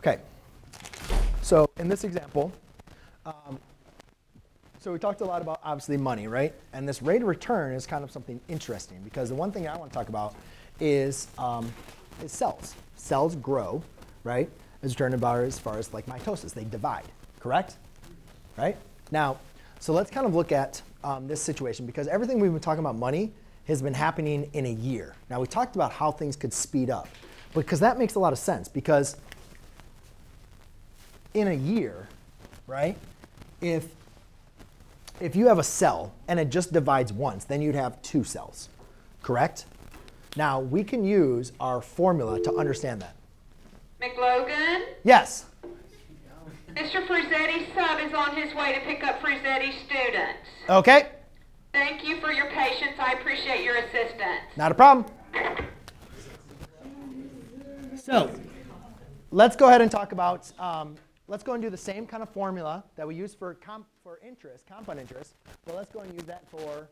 Okay, so in this example, so we talked a lot about, obviously, money, right? And this rate of return is kind of something interesting, because the one thing I want to talk about is cells. Cells grow, right? As returned about as far as like mitosis, they divide, correct? Right? Now, so let's kind of look at this situation, because everything we've been talking about money has been happening in a year. Now, we talked about how things could speed up, because that makes a lot of sense, because in a year, right, if you have a cell and it just divides once, then you'd have two cells, correct? Now, we can use our formula to understand that. McLogan? Yes? Mr. Fruzzetti's sub is on his way to pick up Fruzzetti's students. OK. Thank you for your patience. I appreciate your assistance. Not a problem. So let's go ahead and talk about let's go and do the same kind of formula that we use for interest, compound interest, but let's go and use that for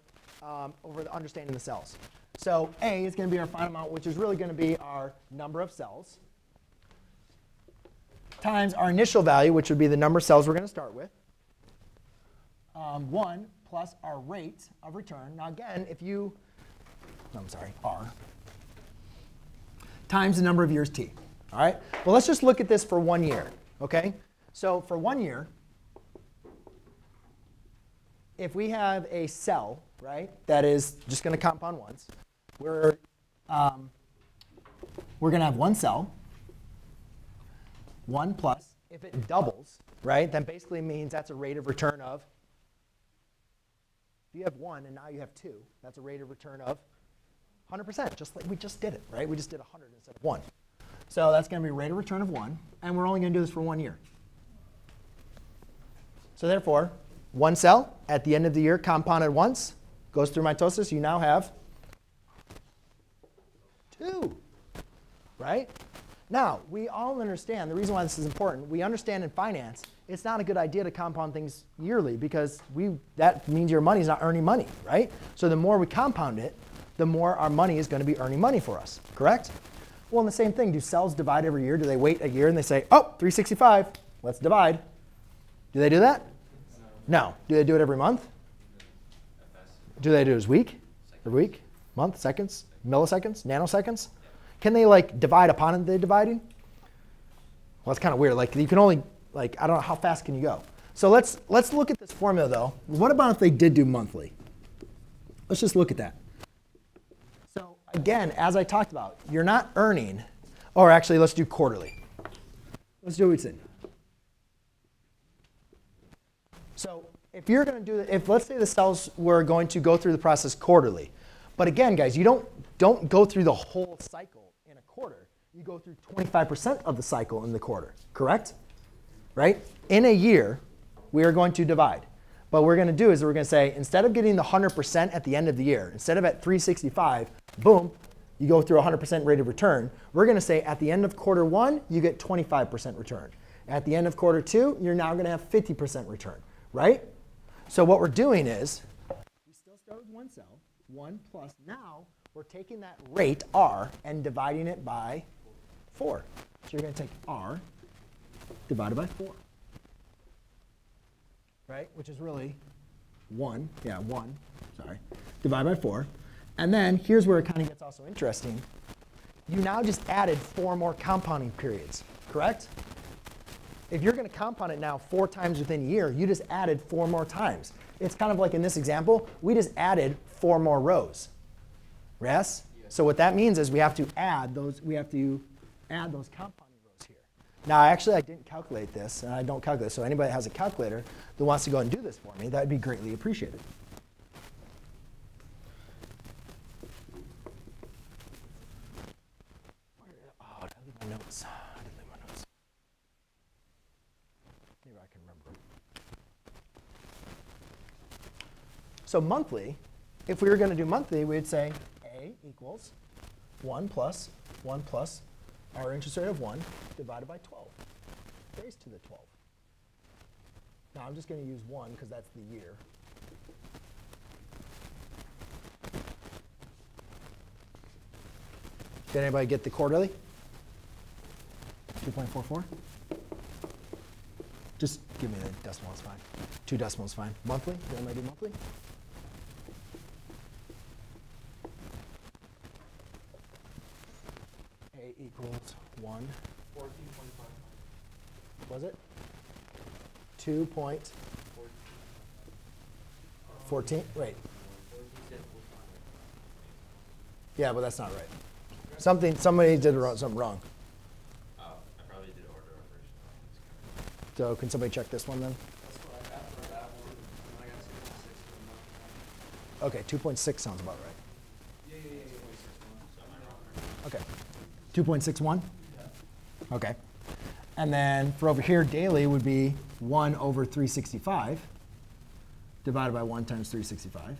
over the understanding the cells. So A is going to be our final amount, which is really going to be our number of cells, times our initial value, which would be the number of cells we're going to start with, 1 plus our rate of return. Now again, if you, I'm sorry, R, times the number of years t. All right? Well, let's just look at this for 1 year. Okay, so for 1 year, if we have a cell, right, that is just going to compound once, we're going to have one cell, 1 plus. If it doubles, right, that basically means that's a rate of return of. If you have 1 and now you have 2, that's a rate of return of 100%. Just like we just did it, right? We just did 100 instead of 1. So that's going to be rate of return of 1. And we're only going to do this for 1 year. So therefore, one cell at the end of the year compounded once, goes through mitosis. You now have 2, right? Now, we all understand the reason why this is important. We understand in finance, it's not a good idea to compound things yearly, because that means your money is not earning money, right? So the more we compound it, the more our money is going to be earning money for us, correct? Well, and the same thing. Do cells divide every year? Do they wait a year and they say, oh, 365, let's divide? Do they do that? No. Do they do it every month? Do they do it as week? Every week? Month? Seconds? Milliseconds? Nanoseconds? Can they like divide upon the dividing? Well, it's kind of weird. Like you can only, like, I don't know, how fast can you go? So let's look at this formula, though. What about if they did do monthly? Let's just look at that. Again, as I talked about, you're not earning, or actually, let's do quarterly. Let's do what's in. So if you're going to do, if let's say the cells were going to go through the process quarterly, but again, guys, you don't go through the whole cycle in a quarter. You go through 25% of the cycle in the quarter, correct? Right? In a year, we are going to divide. But what we're going to do is we're going to say, instead of getting the 100% at the end of the year, instead of at 365, boom, you go through 100% rate of return, we're going to say at the end of quarter 1, you get 25% return. At the end of quarter 2, you're now going to have 50% return, right? So what we're doing is we still start with one cell, 1 plus. Now we're taking that rate, R, and dividing it by 4. So you're going to take R divided by 4. Right, which is really 1, yeah, 1, sorry, divided by 4. And then here's where it kind of gets also interesting. You now just added 4 more compounding periods, correct? If you're going to compound it now 4 times within a year, you just added 4 more times. It's kind of like in this example, we just added 4 more rows. Yes? So what that means is we have to add those compounding. Now, actually, I didn't calculate this, and I don't calculate. So anybody that has a calculator that wants to go and do this for me, that would be greatly appreciated. Oh, did I leave my notes? I didn't leave my notes. Maybe I can remember. So monthly, if we were going to do monthly, we'd say A equals 1 plus our interest rate of 1 divided by 12 raised to the 12. Now I'm just going to use 1 because that's the year. Did anybody get the quarterly? 2.44? Just give me the decimal, it's fine. 2 decimals, fine. Monthly? Did I do monthly? A equals 1. 14.5. Was it? 2 point. 14? Wait. Yeah, but that's not right. Something, somebody did something wrong. Oh, I probably did order operation. So can somebody check this one then? That's what I got for that one. And I got 2.6 for the month. OK, 2.6 sounds about right. Yeah. OK, 2.61? Yeah. OK. And then for over here, daily would be 1 over 365 divided by 1 times 365.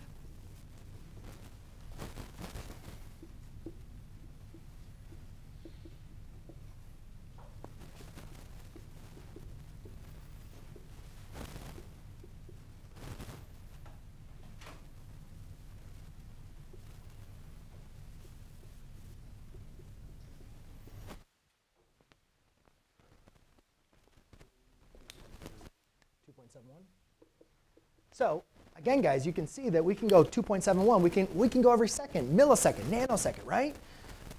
So again, guys, you can see that we can go 2.71. We can go every second, millisecond, nanosecond, right?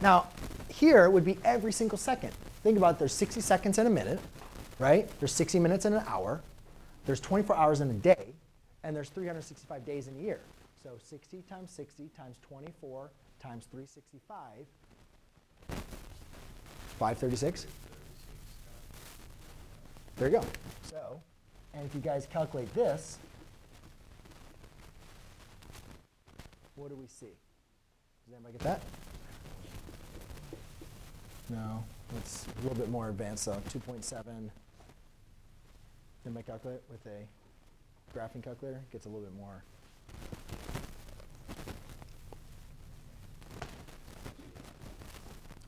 Now, here would be every single second. Think about there's 60 seconds in a minute, right? There's 60 minutes in an hour. There's 24 hours in a day. And there's 365 days in a year. So 60 times 60 times 24 times 365. 536. There you go. So, and if you guys calculate this, what do we see? Does anybody get that? No. It's a little bit more advanced, though. 2.7. Anybody calculate with a graphing calculator? Gets a little bit more.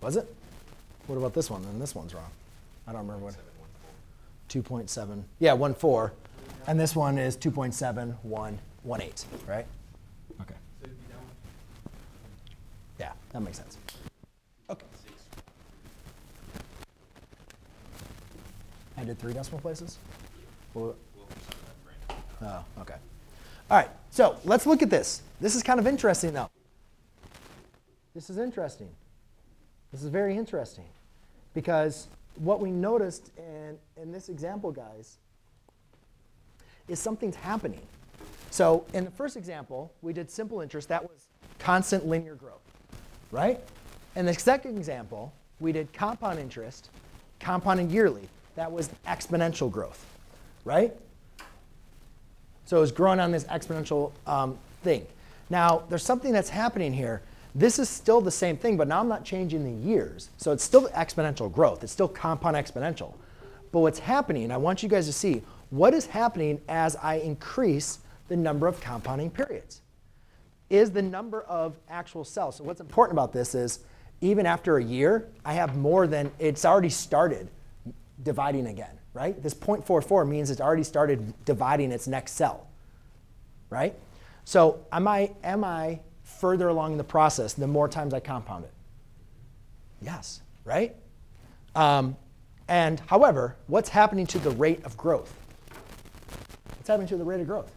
Was it? What about this one? Then this one's wrong. I don't remember what. 2.7. Yeah, 14. And this one is 2.7118, right? OK. Yeah, that makes sense. OK. I did 3 decimal places? Oh, OK. All right, so let's look at this. This is kind of interesting, though. This is interesting. This is very interesting. Because what we noticed in this example, guys, is something's happening. So in the first example, we did simple interest. That was constant linear growth, right? In the second example, we did compound interest, compounding yearly. That was exponential growth, right? So it was growing on this exponential thing. Now, there's something that's happening here. This is still the same thing, but now I'm not changing the years. So it's still exponential growth. It's still compound exponential. But what's happening, I want you guys to see what is happening as I increase the number of compounding periods is the number of actual cells. So what's important about this is even after a year, I have more than it's already started dividing again, right? This 0.44 means it's already started dividing its next cell, right? So am I further along in the process the more times I compound it? Yes, right? And however, what's happening to the rate of growth? What's happening to the rate of growth?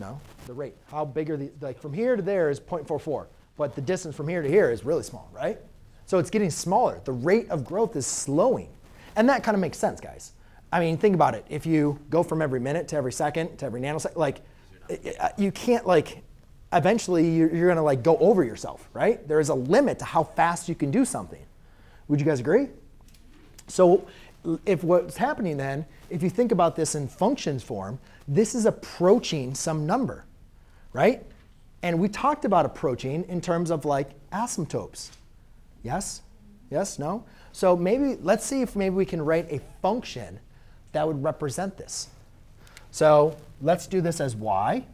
No, the rate. How big are the, like from here to there is 0.44. But the distance from here to here is really small, right? So it's getting smaller. The rate of growth is slowing. And that kind of makes sense, guys. I mean, think about it. If you go from every minute to every second to every nanosecond, like you can't, like, eventually you're going to like go over yourself, right? There is a limit to how fast you can do something. Would you guys agree? So if what's happening then, if you think about this in functions form, this is approaching some number, right? And we talked about approaching in terms of like asymptotes. Yes? Yes? No? So maybe let's see if maybe we can write a function that would represent this. So let's do this as y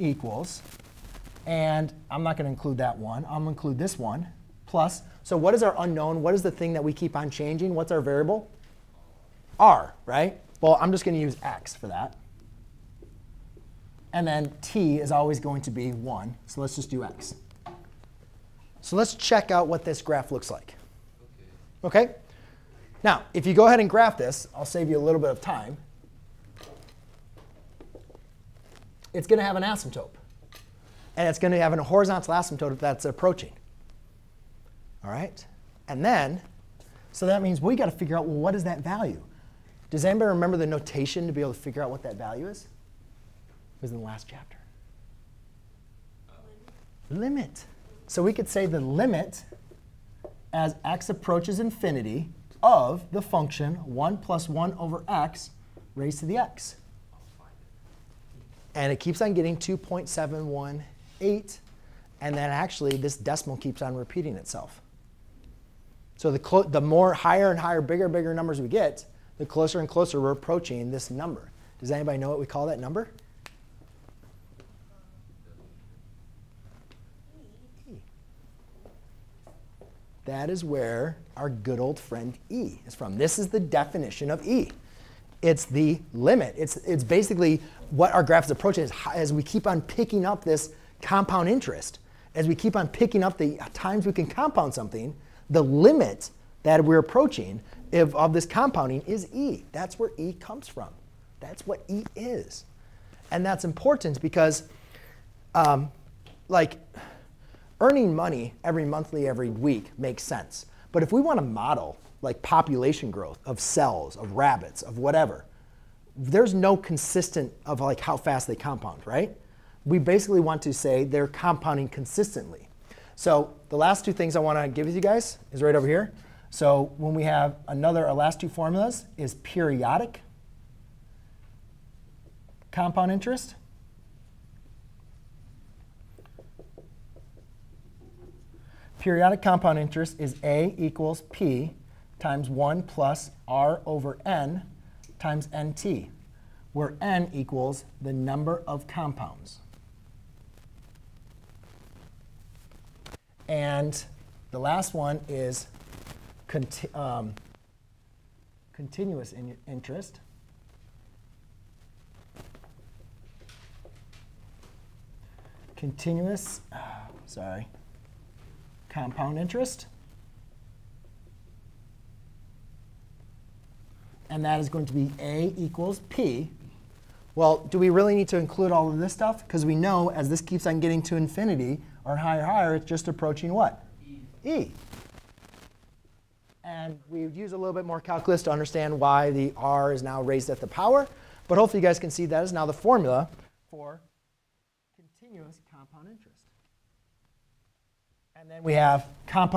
equals, and I'm not going to include that one. I'm going to include this one, plus. So what is our unknown? What is the thing that we keep on changing? What's our variable? R, right? Well, I'm just going to use x for that. And then t is always going to be 1. So let's just do x. So let's check out what this graph looks like. OK? Now, if you go ahead and graph this, I'll save you a little bit of time. It's going to have an asymptote. And it's going to have a horizontal asymptote that's approaching. All right? And then, so that means we've got to figure out, well, what is that value? Does anybody remember the notation to be able to figure out what that value is? It was in the last chapter. Limit. So we could say the limit as x approaches infinity of the function 1 plus 1 over x raised to the x. And it keeps on getting 2.718. And then actually, this decimal keeps on repeating itself. So the more higher and higher, bigger and bigger numbers we get, the closer and closer we're approaching this number. Does anybody know what we call that number? That is where our good old friend e is from. This is the definition of e. It's the limit. It's basically what our graph is approaching is as we keep on picking up this compound interest, as we keep on picking up the times we can compound something, the limit that we're approaching of this compounding is e. That's where e comes from. That's what e is. And that's important because like, earning money every monthly, every week makes sense. But if we want to model like population growth of cells, of rabbits, of whatever, there's no consistent of like how fast they compound, right? We basically want to say they're compounding consistently. So the last two things I want to give you guys is right over here. So when we have our last two formulas is periodic compound interest. Periodic compound interest is a equals p times 1 plus r over n times nt, where n equals the number of compounds. And the last one is continuous interest. Continuous, sorry. Compound interest. And that is going to be a equals p. Well, do we really need to include all of this stuff? Because we know as this keeps on getting to infinity or higher and higher, it's just approaching what? E. And we would use a little bit more calculus to understand why the r is now raised at the power. But hopefully you guys can see that is now the formula for continuous compound interest. And then we have compound